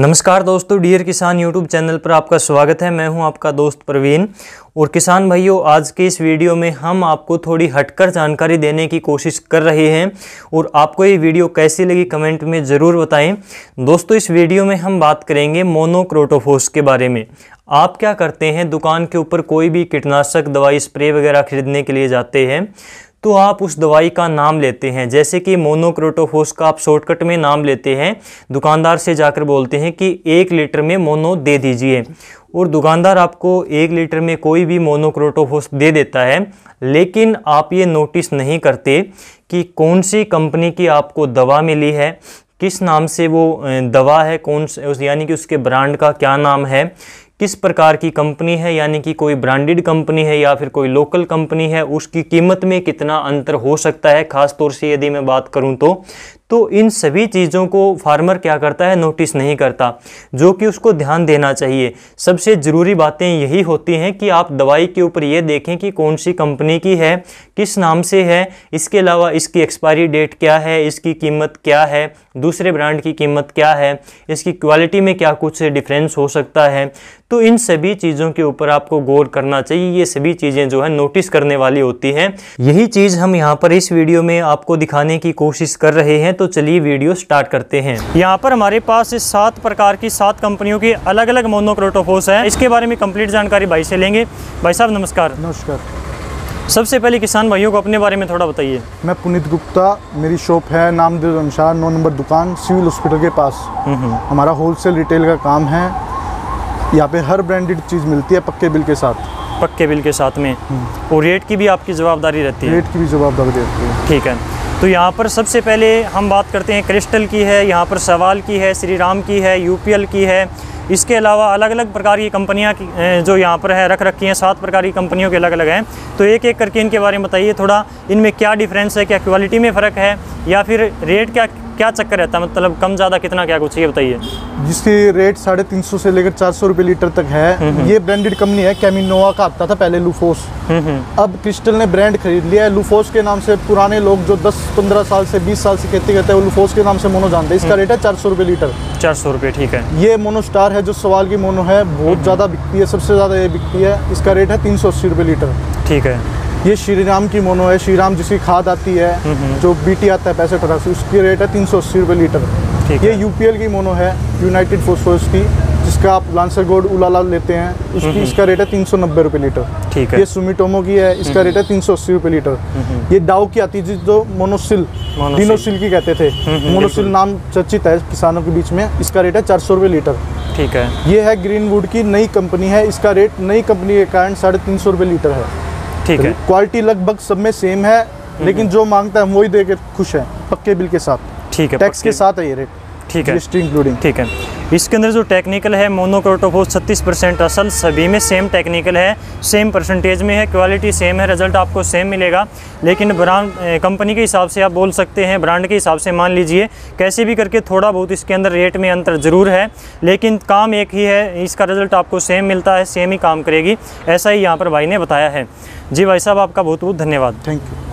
नमस्कार दोस्तों, डियर किसान यूट्यूब चैनल पर आपका स्वागत है। मैं हूं आपका दोस्त प्रवीण। और किसान भाइयों, आज के इस वीडियो में हम आपको थोड़ी हटकर जानकारी देने की कोशिश कर रहे हैं और आपको ये वीडियो कैसी लगी कमेंट में ज़रूर बताएं। दोस्तों, इस वीडियो में हम बात करेंगे मोनोक्रोटोफोस के बारे में। आप क्या करते हैं, दुकान के ऊपर कोई भी कीटनाशक दवाई स्प्रे वगैरह खरीदने के लिए जाते हैं तो आप उस दवाई का नाम लेते हैं, जैसे कि मोनोक्रोटोफोस का आप शॉर्टकट में नाम लेते हैं। दुकानदार से जाकर बोलते हैं कि 1 लीटर में मोनो दे दीजिए, और दुकानदार आपको 1 लीटर में कोई भी मोनोक्रोटोफोस दे देता है। लेकिन आप ये नोटिस नहीं करते कि कौन सी कंपनी की आपको दवा मिली है, किस नाम से वो दवा है, यानी कि उसके ब्रांड का क्या नाम है, किस प्रकार की कंपनी है, यानी कि कोई ब्रांडेड कंपनी है या फिर कोई लोकल कंपनी है, उसकी कीमत में कितना अंतर हो सकता है। ख़ास तौर से यदि मैं बात करूं तो इन सभी चीज़ों को फार्मर क्या करता है, नोटिस नहीं करता, जो कि उसको ध्यान देना चाहिए। सबसे ज़रूरी बातें यही होती हैं कि आप दवाई के ऊपर ये देखें कि कौन सी कंपनी की है, किस नाम से है, इसके अलावा इसकी एक्सपायरी डेट क्या है, इसकी कीमत क्या है, दूसरे ब्रांड की कीमत क्या है, इसकी क्वालिटी में क्या कुछ डिफरेंस हो सकता है। तो इन सभी चीज़ों के ऊपर आपको गौर करना चाहिए। ये सभी चीज़ें जो है नोटिस करने वाली होती हैं। यही चीज़ हम यहाँ पर इस वीडियो में आपको दिखाने की कोशिश कर रहे हैं। तो चलिए वीडियो स्टार्ट करते हैं। यहाँ पर हमारे पास 7 प्रकार की 7 कंपनियों के अलग अलग मोनोक्रोटोफोस हैं। इसके बारे में कंप्लीट जानकारी भाई से लेंगे। भाई साहब नमस्कार। नमस्कार। सबसे पहले किसान भाइयों को अपने बारे में थोड़ा बताइए। मैं पुनीत गुप्ता, मेरी शॉप है नाम देवमशार, 9 नंबर दुकान, सिविल हॉस्पिटल के पास। हमारा होलसेल रिटेल का काम है। यहाँ पे हर ब्रांडेड चीज़ मिलती है पक्के बिल के साथ। पक्के बिल के साथ में, और रेट की भी आपकी जवाबदारी रहती है। रेट की भी जवाबदारी रहती है। ठीक है, तो यहाँ पर सबसे पहले हम बात करते हैं क्रिस्टल की है, यहाँ पर सवाल की है, श्री राम की है, यूपीएल की है। इसके अलावा अलग अलग प्रकार की कंपनियाँ जो यहाँ पर है रख रखी हैं, 7 प्रकार की कंपनियों के अलग अलग हैं। तो एक एक करके इनके बारे में बताइए थोड़ा, इनमें क्या डिफरेंस है, क्या क्वालिटी में फ़र्क है, या फिर रेट क्या चक्कर रहता है, मतलब कम ज़्यादा कितना क्या कुछ, ये बताइए। जिसकी रेट 350 से लेकर 400 रुपये लीटर तक है। ये ब्रांडेड कंपनी है, कैमिनोवा का आता था पहले लूफोस, अब क्रिस्टल ने ब्रांड खरीद लिया है लूफोस के नाम से। पुराने लोग जो 10-15 साल से 20 साल से खेती करते हैं वो लूफोस के नाम से मोनो जानते हैं। इसका रेट है 400 रुपये लीटर। 400 रुपये, ठीक है। ये मोनो स्टार है जो सवाल की मोनो है, बहुत ज़्यादा बिकती है, सबसे ज़्यादा ये बिकती है। इसका रेट है 380 रुपये लीटर। ठीक है। ये श्री राम की मोनो है, श्री राम जिसकी खाद आती है, जो बीटी आता है 65-88, उसकी रेट है 380 रुपये लीटर। ये यूपीएल की मोनो है, यूनाइटेड फोसफोरस की, जिसका आप लांसर गोल्ड उलाला लेते हैं, उसकी इसका रेट है 390 रुपये लीटर। ठीक है। ये सुमिटोमो की है, इसका रेट है 380 रुपये लीटर। ये डाउ की आती है जो मोनोसिल डिनोसिल की कहते थे, मोनोसिल नाम चर्चित है किसानों के बीच में। इसका रेट है 400 रुपये लीटर। ठीक है। ये है ग्रीनवुड की, नई कंपनी है। इसका रेट नई कंपनी के कारण 350 रुपये लीटर है। ठीक है। क्वालिटी लगभग सब में सेम है, लेकिन जो मांगता है हम वही देके खुश हैं, पक्के बिल के साथ। ठीक है। टैक्स के साथ है ये रेट। ठीक है, जीएसटी इंक्लूडिंग। ठीक है। इसके अंदर जो टेक्निकल है मोनोक्रोटोफोस 36% असल, सभी में सेम टेक्निकल है, सेम परसेंटेज में है, क्वालिटी सेम है, रिजल्ट आपको सेम मिलेगा। लेकिन ब्रांड कंपनी के हिसाब से आप बोल सकते हैं, ब्रांड के हिसाब से मान लीजिए, कैसे भी करके थोड़ा बहुत इसके अंदर रेट में अंतर ज़रूर है, लेकिन काम एक ही है, इसका रिजल्ट आपको सेम मिलता है, सेम ही काम करेगी। ऐसा ही यहाँ पर भाई ने बताया है। जी भाई साहब, आपका बहुत बहुत धन्यवाद। Thank you.